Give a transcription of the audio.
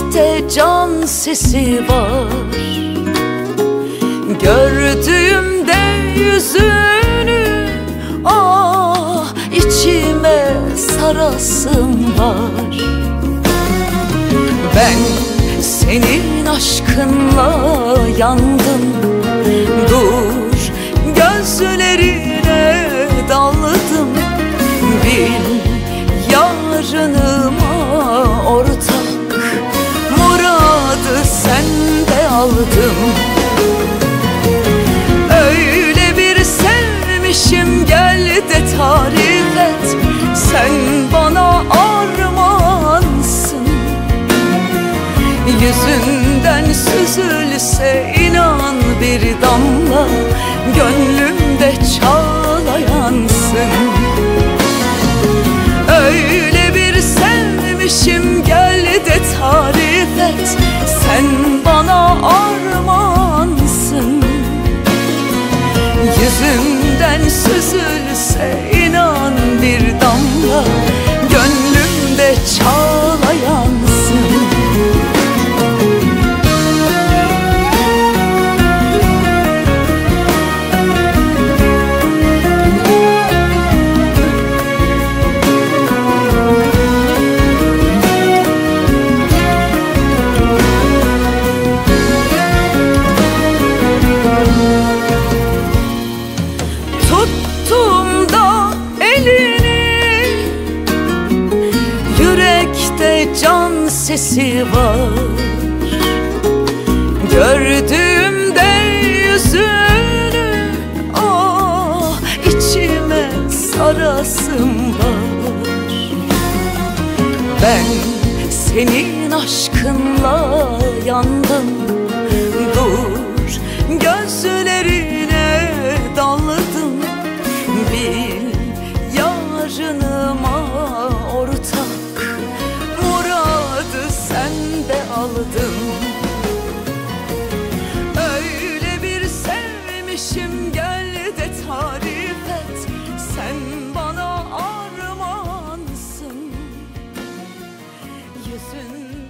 yürekte can sesi var. Gördüğümde yüzünü, ah içime sarasım var. Ben senin aşkınla yandım, dur gözlerine daldım. Bil yarınıma ortak, muradı sende aldım. Öyle bir sevmişim, gel de tarif et, sen bana armağansın. Yüzünden süzülse inan bir damla, gönlümde çağlayansın. Öyle bir sevmişim, gel de tarif et, sen bana armağansın. Yüzümden süzülse inan bir damla, gönlümde çağlayansın. Can sesi var. Gördüğümde yüzünü, ah içime sarasım var. Ben senin aşkınla yandım, dur gözlerine daldım. Bil yarınıma ortak, aldım. Öyle bir sevmişim, gel de tarif et, sen bana armağansın. Yüzün